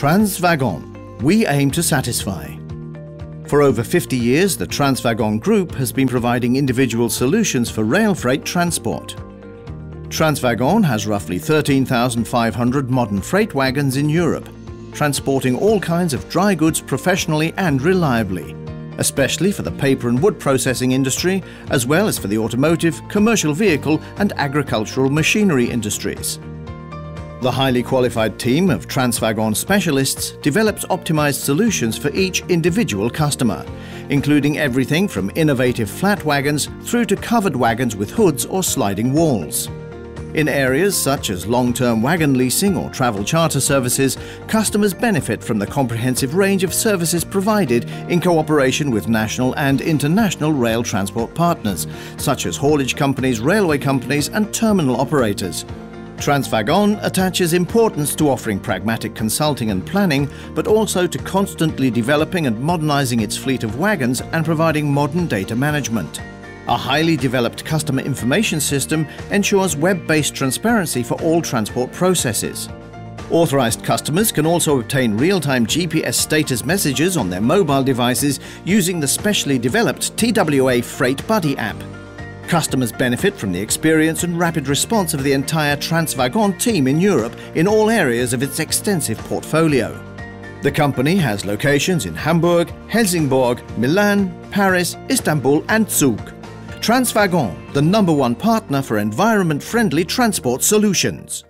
TRANSWAGGON, we aim to satisfy. For over 50 years, the TRANSWAGGON Group has been providing individual solutions for rail freight transport. TRANSWAGGON has roughly 13,500 modern freight wagons in Europe, transporting all kinds of dry goods professionally and reliably, especially for the paper and wood processing industry, as well as for the automotive, commercial vehicle and agricultural machinery industries. The highly qualified team of TRANSWAGGON specialists develops optimized solutions for each individual customer, including everything from innovative flat wagons through to covered wagons with hoods or sliding walls. In areas such as long-term wagon leasing or travel charter services, customers benefit from the comprehensive range of services provided in cooperation with national and international rail transport partners, such as haulage companies, railway companies and terminal operators. TRANSWAGGON attaches importance to offering pragmatic consulting and planning, but also to constantly developing and modernizing its fleet of wagons and providing modern data management. A highly developed customer information system ensures web-based transparency for all transport processes. Authorized customers can also obtain real-time GPS status messages on their mobile devices using the specially developed TWA Freight Buddy app. Customers benefit from the experience and rapid response of the entire TRANSWAGGON team in Europe in all areas of its extensive portfolio. The company has locations in Hamburg, Helsingborg, Milan, Paris, Istanbul and Zug. TRANSWAGGON, the #1 partner for environment-friendly transport solutions.